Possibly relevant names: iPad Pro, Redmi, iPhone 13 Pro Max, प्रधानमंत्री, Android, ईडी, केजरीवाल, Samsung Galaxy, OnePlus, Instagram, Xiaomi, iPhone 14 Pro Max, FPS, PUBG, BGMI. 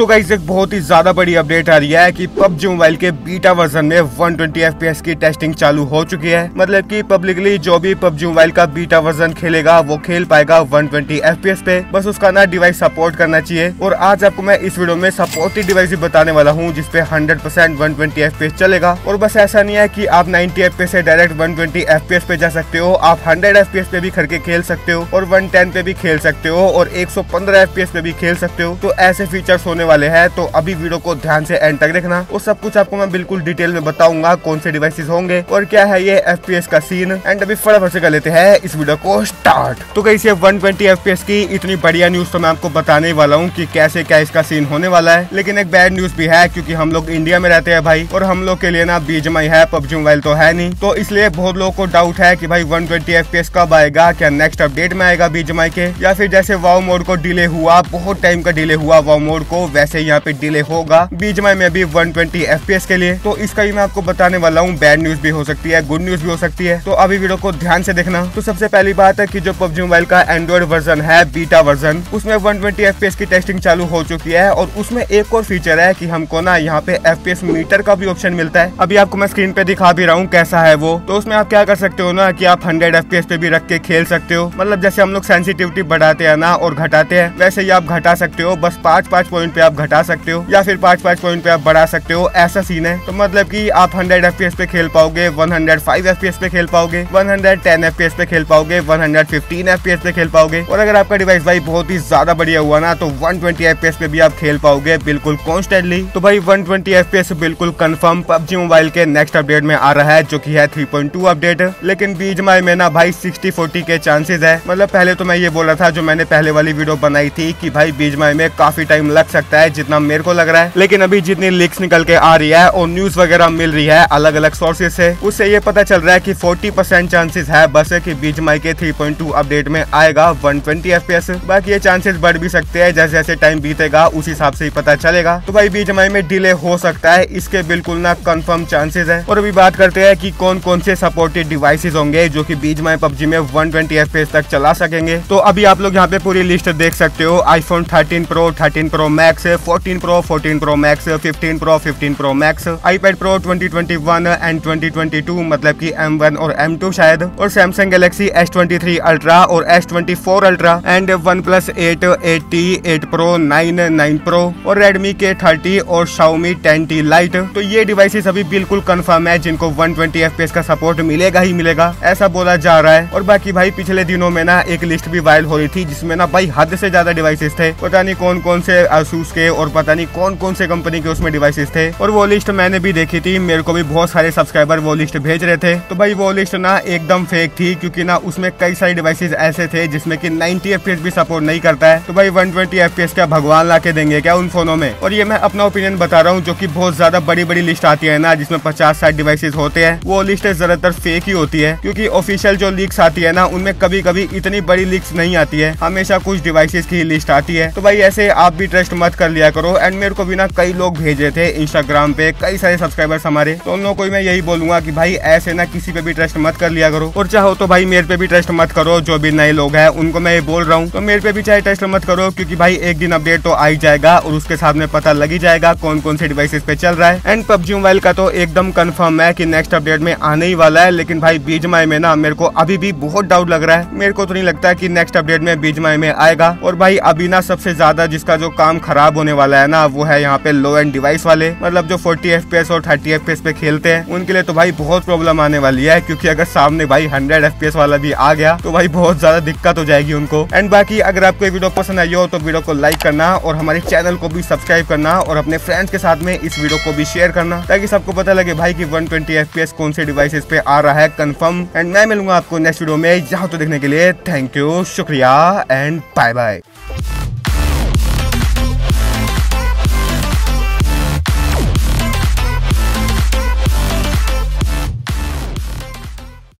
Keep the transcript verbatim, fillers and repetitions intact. दोस्तों गाइस एक बहुत ही ज्यादा बड़ी अपडेट आ रही है कि पबजी मोबाइल के बीटा वर्जन में एक सौ बीस एफ पी एस की टेस्टिंग चालू हो चुकी है। मतलब कि पब्लिकली जो भी पबजी मोबाइल का बीटा वर्जन खेलेगा वो खेल पाएगा एक सौ बीस एफ पी एस पे, बस उसका ना डिवाइस सपोर्ट करना चाहिए। और आज आपको मैं इस वीडियो में सपोर्टेड डिवाइस भी बताने वाला हूँ जिसपे हंड्रेड परसेंट एक सौ बीस एफ पी एस चलेगा। और बस ऐसा नहीं है की आप नब्बे एफ पी एस से डायरेक्ट एक सौ बीस एफ पी एस पे जा सकते हो, आप हंड्रेड एफ पी एस पे भी करके खेल सकते हो और एक सौ दस पे भी खेल सकते हो और एक सौ पंद्रह एफ पी एस पे भी खेल सकते हो। तो ऐसे फीचर्स होने वाले हैं, तो अभी वीडियो को ध्यान से एंड तक देखना और सब कुछ आपको मैं बिल्कुल डिटेल में बताऊंगा कौन से डिवाइसेस होंगे और क्या है ये एफ पी एस का सीन। एंड अभी फटाफट से कर लेते हैं इस वीडियो को स्टार्ट। तो गाइस ये एक सौ बीस एफ पी एस की इतनी बढ़िया न्यूज तो मैं आपको बताने वाला हूँ की कैसे क्या इसका सीन होने वाला है। लेकिन एक बैड न्यूज भी है क्यूँकी हम लोग इंडिया में रहते हैं भाई, और हम लोग के लिए ना बी जी एम आई है, पबजी मोबाइल तो है नहीं। तो इसलिए बहुत लोगों को डाउट है कि भाई एक सौ बीस एफ पी एस कब आएगा, क्या नेक्स्ट अपडेट में आएगा बी जी एम आई के, या फिर जैसे वाव मोड को डिले हुआ, बहुत टाइम का डिले हुआ वाव मोड को, वैसे यहाँ पे डिले होगा बी जी एम आई में भी एक सौ बीस एफ पी एस के लिए। तो इसका ही मैं आपको बताने वाला हूँ, बैड न्यूज भी हो सकती है, गुड न्यूज भी हो सकती है। तो अभी वीडियो को ध्यान से देखना। तो सबसे पहली बात है की जो पबजी मोबाइल का एंड्रॉइड वर्जन है बीटा वर्जन, उसमें एक सौ बीस एफ पी एस की टेस्टिंग चालू हो चुकी है। और उसमें एक और फीचर है की हमको ना यहाँ पे एफ पी एस मीटर का भी ऑप्शन मिलता है। अभी आपको मैं स्क्रीन पे दिखा भी रहा हूँ कैसा है वो। तो उसमें आप क्या कर सकते हो ना कि आप एक सौ एफ पी एस पे भी रख के खेल सकते हो। मतलब जैसे हम लोग सेंसिटिविटी बढ़ाते हैं ना और घटाते हैं, वैसे ही आप घटा सकते हो, बस पाँच पाँच पॉइंट पे आप घटा सकते हो या फिर पाँच पाँच पॉइंट पे आप बढ़ा सकते हो, ऐसा सीन है। तो मतलब कि आप एक सौ एफ पी एस पे खेल पाओगे, एक सौ पाँच एफ पी एस पे खेल पाओगे, एक सौ दस एफ पी एस पे खेल पाओगे, एक सौ पंद्रह एफ पी एस पे खेल पाओगे। और अगर आपका डिवाइस भाई बहुत ही ज्यादा बढ़िया हुआ ना तो एक सौ बीस एफ पी एस पे भी आप खेल पाओगे बिल्कुल कॉन्स्टेंटली। तो भाई एक सौ बीस एफ पी एस बिल्कुल कंफर्म पबजी मोबाइल के नेक्स्ट अपडेट में आ रहा है जो की है थ्री पॉइंट टू अपडेट। लेकिन बी जी एम आई में ना भाई सिक्सटी फोर्टी के चांसेस है। मतलब पहले तो मैं ये बोला था जो मैंने पहले वाली वीडियो बनाई थी कि भाई बी जी एम आई में काफी टाइम लग सकता है जितना मेरे को लग रहा है। लेकिन अभी जितनी लीक्स निकल के आ रही है और न्यूज वगैरह मिल रही है अलग अलग सोर्सेज से, उससे ये पता चल रहा है कि फोर्टी परसेंट चांसेस है बस कि बी जी एम आई के थ्री पॉइंट टू अपडेट में आएगा एक सौ बीस एफ पी एस। बाकी ये चांसेस बढ़ भी सकते हैं, जैसे जैसे टाइम बीतेगा उस हिसाब से ही पता चलेगा। तो भाई बी जी एम आई में डिले हो सकता है, इसके बिल्कुल ना कंफर्म चांसेस है। और अभी बात करते हैं कि कौन कौन से सपोर्टेड डिवाइसेस होंगे जो कि B G M I PUBG में एक सौ बीस एफ पी एस तक चला सकेंगे। तो अभी आप लोग यहाँ पे पूरी लिस्ट देख सकते हो, iPhone thirteen pro, thirteen pro max, fourteen pro, fourteen pro max, fifteen pro, fifteen pro max, iPad Pro twenty twenty one and twenty twenty two, मतलब कि एम वन और एम टू शायद, और Samsung Galaxy S twenty three ultra और S twenty four ultra and OnePlus eight, eight T, eight pro, nine, nine pro और Redmi के thirty और Xiaomi ten T lite. तो ये डिवाइसेस अभी बिल्कुल कंफर्म है जिनको एक सौ बीस एफ पी एस का सपोर्ट मिलेगा ही मिलेगा ऐसा बोला जा रहा है। और बाकी भाई पिछले दिनों में ना एक लिस्ट भी वायरल हो रही थी जिसमें ना भाई हद से ज्यादा डिवाइसेस थे, पता नहीं कौन कौन से आसूस के और पता नहीं कौन कौन से कंपनी के उसमें डिवाइसेस थे। और वो लिस्ट मैंने भी देखी थी, मेरे को भी बहुत सारे सब्सक्राइबर वो लिस्ट भेज रहे थे। तो भाई वो लिस्ट ना एकदम फेक थी क्योंकि ना उसमें कई सारे डिवाइसेस ऐसे थे जिसमें की नाइंटी एफ पी एस भी सपोर्ट नहीं करता है। तो भाई एक सौ बीस एफ पी एस क्या भगवान ला के देंगे क्या उन फोनों में? और ये मैं अपना ओपिनियन बता रहा हूँ, जो की बहुत ज्यादा बड़ी बड़ी लिस्ट आती है ना जिसमें पचास साठ डिवाइसेस होते हैं, वो लिस्ट ज्यादातर फेक ही होती है क्योंकि ऑफिशियल जो लीक्स आती है ना उनमें कभी कभी इतनी बड़ी लीक्स नहीं आती है, हमेशा कुछ डिवाइसेस की लिस्ट आती है। तो भाई ऐसे आप भी ट्रस्ट मत कर लिया करो। एंड मेरे को भी ना कई लोग भेजे थे इंस्टाग्राम पे, कई सारे सब्सक्राइबर्स हमारे, तो उन लोगों को मैं यही बोलूंगा कि भाई ऐसे ना किसी पे भी ट्रस्ट मत कर लिया करो। और चाहो तो भाई मेरे पे भी ट्रस्ट मत करो, जो भी नए लोग हैं उनको मैं ये बोल रहा हूँ, तो मेरे पे भी चाहे ट्रस्ट मत करो क्योंकि भाई एक दिन अपडेट तो आ ही जाएगा और उसके सामने पता लग ही जाएगा कौन कौन से डिवाइसेस पे चल रहा है। एंड पबजी मोबाइल का तो एकदम कन्फर्म है की नेक्स्ट अपडेट में आने ही वाला है। लेकिन भाई बी जी एम आई में ना मेरे को अभी भी बहुत डाउट लग रहा है, मेरे को तो नहीं लगता कि नेक्स्ट अपडेट में बी जी एम आई में आएगा। और भाई अभी ना सबसे ज्यादा जिसका जो काम खराब होने वाला है ना वो है यहाँ पे लो एंड डिवाइस वाले, मतलब जो फोर्टी एफ पी एस और थर्टी एफ पी एस पे खेलते हैं उनके लिए तो भाई बहुत प्रॉब्लम आने वाली है क्योंकि अगर सामने भाई हंड्रेड एफ पी एस वाला भी आ गया तो भाई बहुत ज्यादा दिक्कत हो जाएगी उनको। एंड बाकी अगर आपको ये वीडियो पसंद आई हो तो वीडियो को लाइक करना और हमारे चैनल को भी सब्सक्राइब करना और अपने फ्रेंड्स के साथ में इस वीडियो को भी शेयर करना ताकि सबको पता लगे भाई की एक सौ बीस एफ पी एस कौन से डिवाइसेस पे आ रहा है कंफर्म। एंड मैं मिलूंगा आपको नेक्स्ट वीडियो में, यहाँ तो देखने के लिए थैंक यू, शुक्रिया एंड बाय बाय।